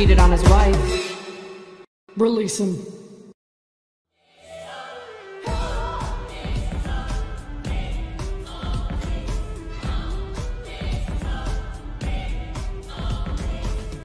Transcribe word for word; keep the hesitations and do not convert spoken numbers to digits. cheated on his wife. Release him.